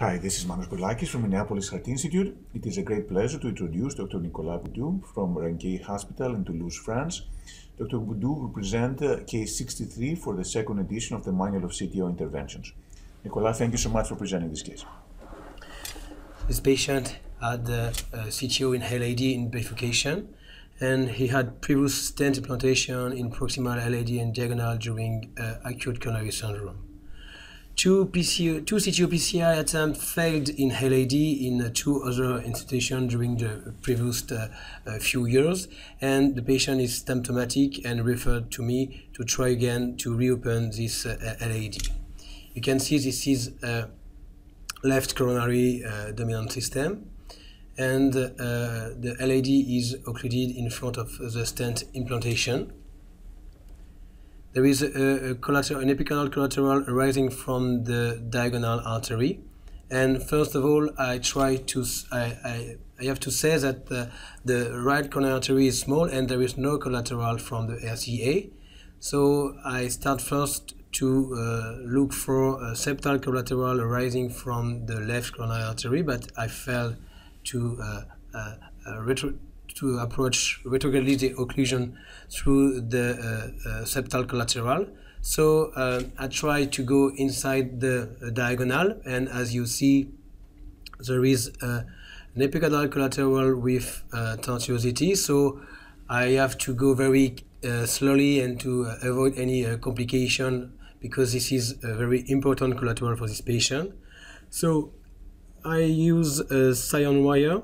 Hi, this is Manos Brilakis from Minneapolis Heart Institute. It is a great pleasure to introduce Dr. Nicolas Boudou from Rangueil Hospital in Toulouse, France. Dr. Boudou will present case 63 for the second edition of the Manual of CTO Interventions. Nicolas, thank you so much for presenting this case. This patient had CTO in LAD in bifurcation, and he had previous stent implantation in proximal LAD and diagonal during acute coronary syndrome. Two CTO PCI attempts failed in LAD in two other institutions during the previous few years, and the patient is symptomatic and referred to me to try again to reopen this LAD. You can see this is left coronary dominant system, and the LAD is occluded in front of the stent implantation. There is an epicondylar collateral arising from the diagonal artery, and first of all, I have to say that the right coronary artery is small and there is no collateral from the RCA, so I start first to look for a septal collateral arising from the left coronary artery, but I failed to approach retrograde the occlusion through the septal collateral. So I try to go inside the diagonal, and as you see, there is an epicondylar collateral with tortuosity. So I have to go very slowly and to avoid any complication, because this is a very important collateral for this patient. So I use a scion wire.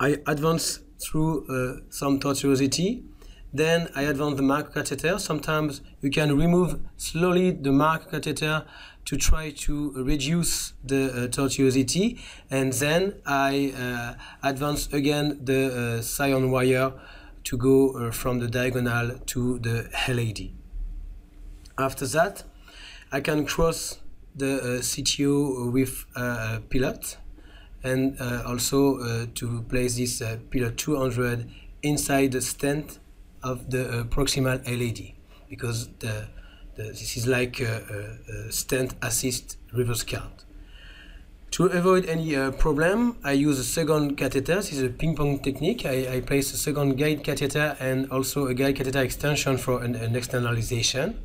I advance through some tortuosity, then I advance the microcatheter. Sometimes you can remove slowly the microcatheter to try to reduce the tortuosity, and then I advance again the scion wire to go from the diagonal to the LAD. After that, I can cross the CTO with a pilot, and also to place this pillar 200 inside the stent of the proximal LAD, because this is like a stent assist reverse card. To avoid any problem, I use a second catheter. This is a ping-pong technique. I place a second guide catheter and also a guide catheter extension for an externalization.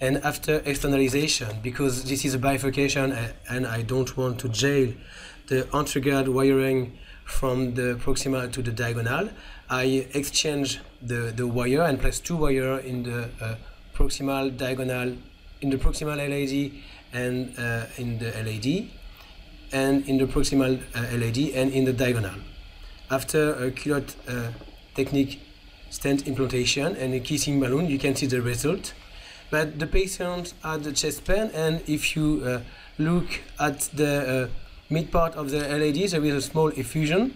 And after externalization, because this is a bifurcation and I don't want to jail the anterograde wiring from the proximal to the diagonal, I exchange the wire and place two wires in the proximal diagonal, in the proximal LAD and in the LAD, and in the proximal LAD and in the diagonal. After a culotte technique stent implantation and a kissing balloon, you can see the result. But the patient had the chest pain, and if you look at the mid part of the LAD, there is a small effusion,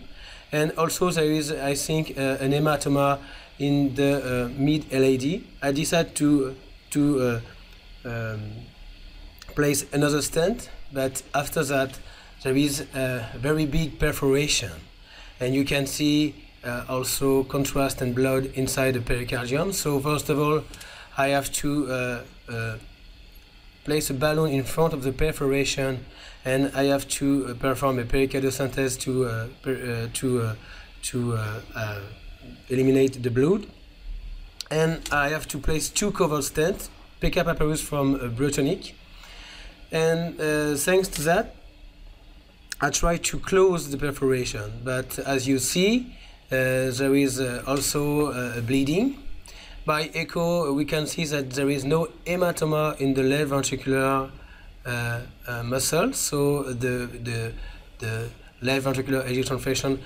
and also there is, I think, an hematoma in the mid LAD. I decided to place another stent, but after that there is a very big perforation, and you can see also contrast and blood inside the pericardium. So first of all, I have to place a balloon in front of the perforation, and I have to perform a pericardiocentesis to eliminate the blood. And I have to place two covered stents, PK Papyrus from Bioteronik. And thanks to that, I try to close the perforation. But as you see, there is also bleeding. By echo, we can see that there is no hematoma in the left ventricular muscle, so the left ventricular ejection fraction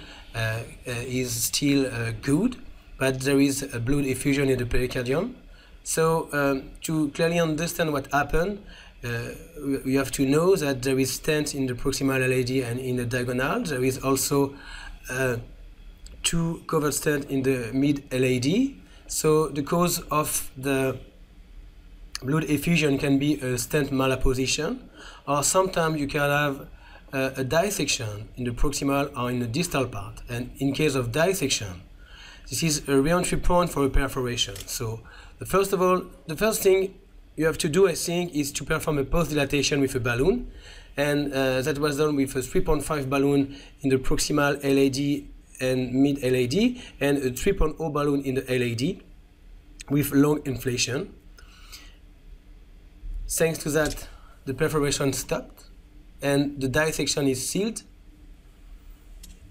is still good, but there is a blood effusion in the pericardium. So to clearly understand what happened, we have to know that there is stent in the proximal LAD and in the diagonal. There is also two covered stents in the mid LAD. So the cause of the blood effusion can be a stent malapposition, or sometimes you can have a dissection in the proximal or in the distal part. And in case of dissection, this is a re-entry point for a perforation. So the first thing you have to do, I think, is to perform a post-dilatation with a balloon. and that was done with a 3.5 balloon in the proximal LAD and mid LAD, and a 3.0 balloon in the LAD with long inflation. Thanks to that, the perforation stopped and the dissection is sealed.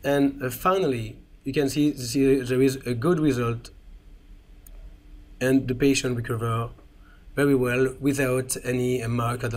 And finally, you can see there is a good result and the patient recovered very well without any marker.